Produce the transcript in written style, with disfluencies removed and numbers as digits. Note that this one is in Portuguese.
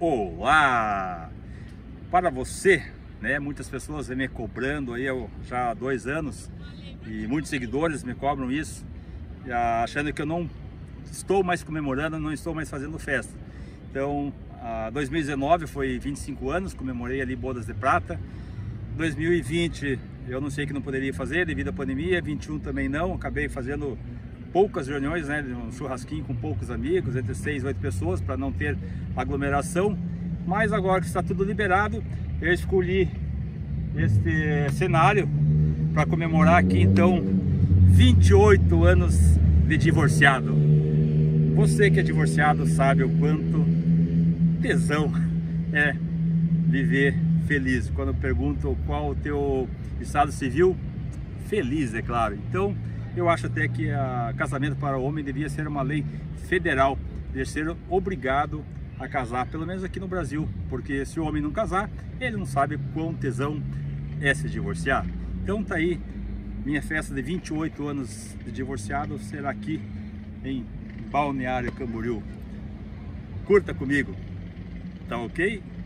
Olá! Para você, né? Muitas pessoas vêm me cobrando aí já há 2 anos e muitos seguidores me cobram isso, achando que eu não estou mais comemorando, não estou mais fazendo festa. Então, 2019 foi 25 anos, comemorei ali bodas de prata. 2020 eu não sei que não poderia fazer devido à pandemia, 21 também não, acabei fazendo poucas reuniões, né, um churrasquinho com poucos amigos, entre 6 e 8 pessoas, para não ter aglomeração. Mas agora que está tudo liberado, eu escolhi este cenário para comemorar aqui, então, 28 anos de divorciado. Você que é divorciado sabe o quanto tesão é viver feliz. Quando eu pergunto qual o teu estado civil, feliz, é claro. Então, eu acho até que o casamento para homem devia ser uma lei federal, devia ser obrigado a casar, pelo menos aqui no Brasil, porque se o homem não casar, ele não sabe quão tesão é se divorciar. Então tá aí, minha festa de 28 anos de divorciado será aqui em Balneário Camboriú. Curta comigo, tá ok?